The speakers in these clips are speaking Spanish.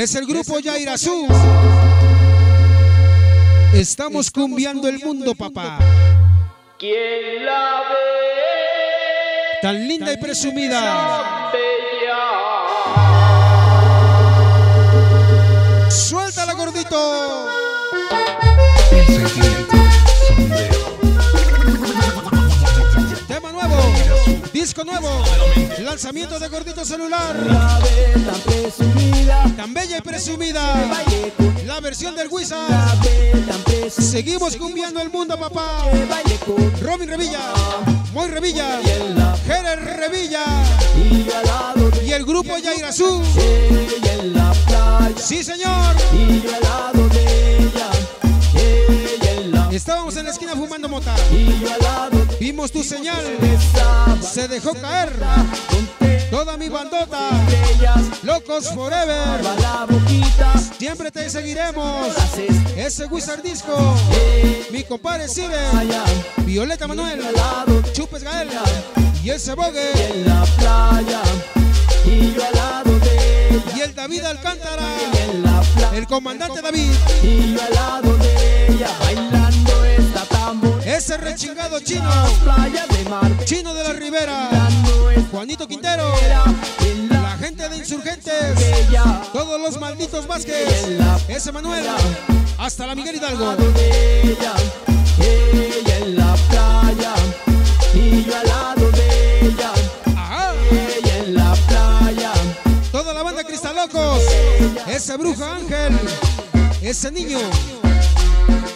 Es el grupo Yairasú. Estamos cumbiando el mundo, papá. ¿Quién la ve? Tan linda y presumida. ¡Suéltala, gordito! Tema nuevo, disco nuevo, lanzamiento de Gordito Celular. Tan bella y presumida, la versión del Wizard. Seguimos cumbiando el mundo, papá. Robin Revilla, Moy Revilla, Jerez Revilla y el grupo Yairasú. Sí, señor. Estábamos en la esquina fumando mota. Vimos tu señal. Se dejó caer toda mi bandota. Locos forever. Siempre te seguiremos. Ese Wizard Disco. Mi compadre Sid Violeta, Manuel Chupes, Gael y ese bogue. Y el David Alcántara, el comandante David. Y yo al lado de ella, bailando esta tambor. Ese rechingado chino, chino de la Ribera, Juanito Quintero, la gente de Insurgentes, todos los malditos Vázquez, ese Manuel, hasta la Miguel Hidalgo. Ella en la playa, y yo al lado de ella. Toda la banda Cristal Locos, ese bruja Ángel, ese niño,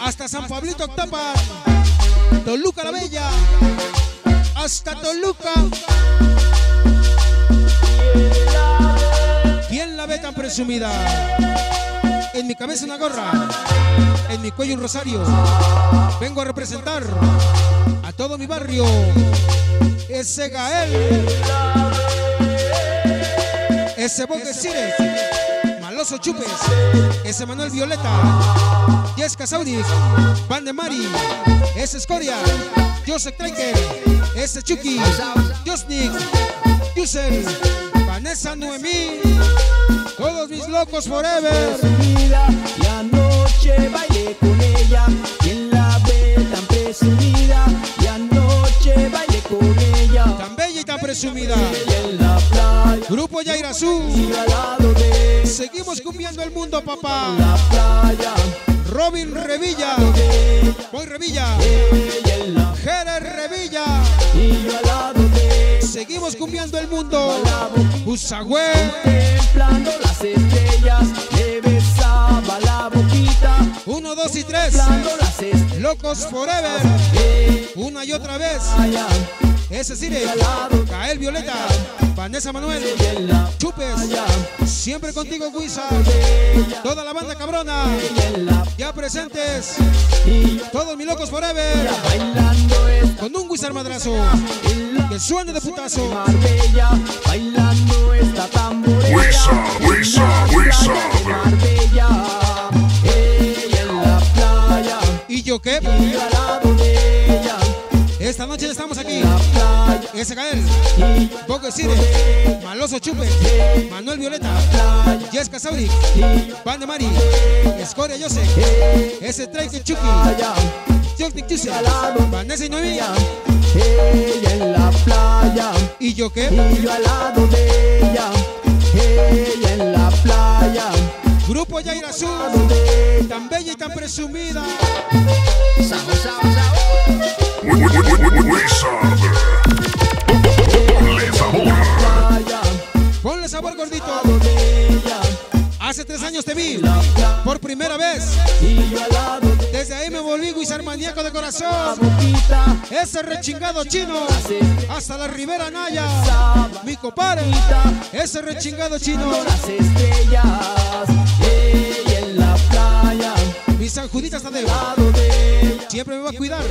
hasta San Pablito, Octapan, Toluca la Bella, hasta Toluca. ¿Quién la ve tan presumida? En mi cabeza una gorra, en mi cuello un rosario. Vengo a representar a todo mi barrio, ese Gael. Ese Bosque Cires, Maloso Chupes, ese Manuel Violeta, Jesca Saudis, Pan de Mari, ese Scoria, Joseph Tanker, ese Chuki, Josnick, Jusef, Vanessa Noemí, todos mis locos forever. Y anoche bailé con ella, quien la ve tan presumida, y anoche bailé con ella, tan bella y tan presumida. Grupo Yairasú, seguimos cumbiando el mundo, papá. Robin Revilla, Moy Revilla, Jerez Revilla, seguimos cumbiando el mundo. Usagüe, contemplando las estrellas, le besaba la boquita. 1, 2 y 3, locos forever, una y otra vez. Ese Cire, Gael Violeta, Vanessa Manuel, Chupes, siempre contigo Guisa, toda la banda cabrona, ya presentes, todos mis locos forever, con un Guisa madrazo, que suene de putazo. Marbella, bailando esta tamborera, Guisa, Marbella, ella en la playa, y yo qué. Esta noche estamos aquí, ese Gael, Bosque Cires, Maloso Chupe, Manuel Violeta, Jesca Saudis, Pan de Mari, Scoria Joseph, ese Trey Chucky, Josnick Jusef, Vanessa Noemí, ella en la playa, y yo qué, y yo al lado de ella, ella en la playa. Grupo Yairasú, tan bella y tan presumida. Ponle sabor. Ponle sabor, gordito. Hace 3 años te vi por primera vez. Desde ahí me volví Wizard maníaco de corazón. Ese rechingado chino, hasta la Ribera Naya, mi compadre. Ese rechingado chino, las estrellas, ella en la playa. Mi San Judita está de siempre me va a cuidar.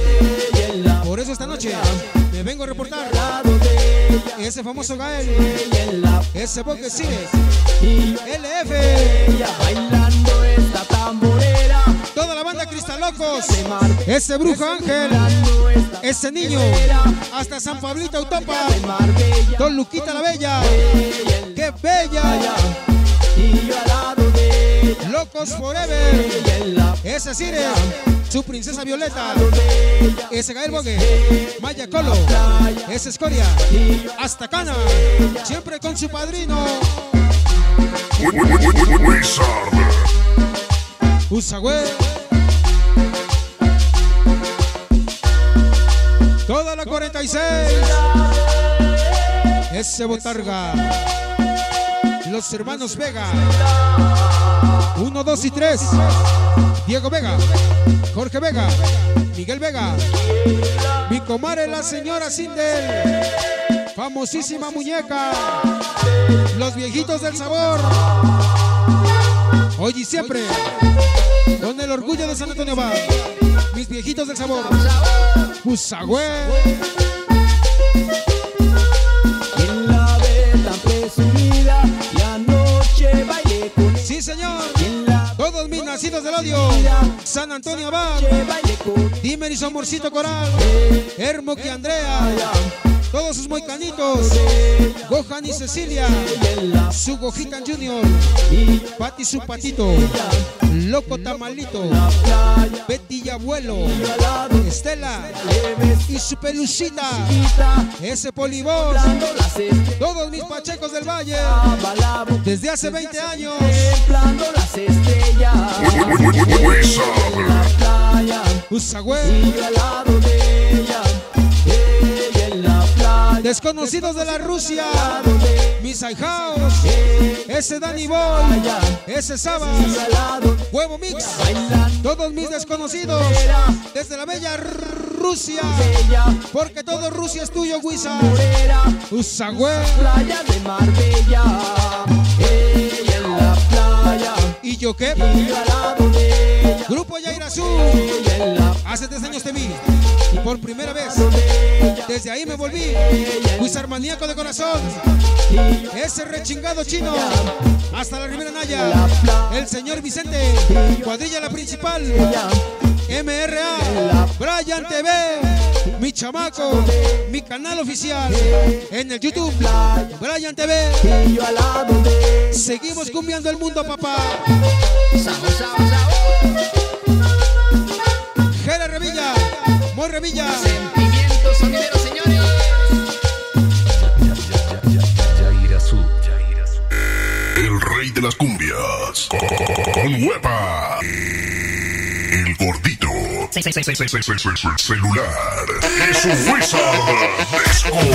Por eso esta noche me vengo a reportar. Ese famoso Gael, ese Bosque Cires, LF, toda la banda Cristal Locos, ese brujo Ángel, ese niño, hasta San Pablito, Octapan, Don Luquita la Bella, qué bella. Locos Forever, ese Cires, su princesa Violeta, ese Gael Bogue, Maya Colo, ese Escoria, hasta Cana, siempre con su padrino Wizard, Usagüe. Toda la 46, ese Botarga, los hermanos Vega, 1, 2 y 3, Diego Vega, Jorge Vega, Miguel Vega, mi comadre la señora Sindel, famosísima muñeca, los viejitos del sabor, hoy y siempre, con el orgullo de San Antonio Abad, mis viejitos del sabor, Usagüe. Sí, señor, todos mis nacidos del odio, San Antonio Abad, Dimer y su amorcito Coral, Hermo y Andrea, todos sus moicanitos, Gohan y Cecilia, su Gojitan Junior, Pati su Patito, Loco Tamalito, Betty y Abuelo, Estela y su Pelucita, ese Polibón, todos mis Pachecos del Valle, desde hace 20 años, Usagüe. Desconocidos de la Rusia, mis ahijaos, ese Danny Boy, ese Sabas, Huevo Mix, todos mis desconocidos, desde la bella Rusia, porque todo Rusia es tuyo, Huiza, Usagüe, playa de Marbella, ella en la playa, y yo qué, Grupo Yairasú, hace 3 años te vi, por primera vez, desde ahí me volví, Wizard maníaco de corazón, ese rechingado chino, hasta la Ribera Naya, el señor Vicente, cuadrilla la principal, MRA, Brian TV, mi chamaco, mi canal oficial, en el YouTube, Brian TV, seguimos cumbiando el mundo, papá. Jerez Revilla, Moy Revilla, sentimientos sonideros, señores. El rey de las cumbias, con huepa. El gordito, celular, es un Wizard.